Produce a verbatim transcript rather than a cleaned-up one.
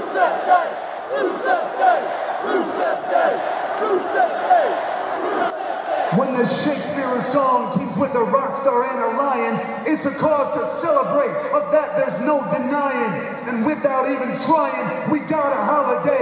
Rusev Day! Rusev Day! Rusev Day! Rusev Day! When the Shakespeare song teams with a rock star and a lion, it's a cause to celebrate. Of that, there's no denying. And without even trying, we got a holiday.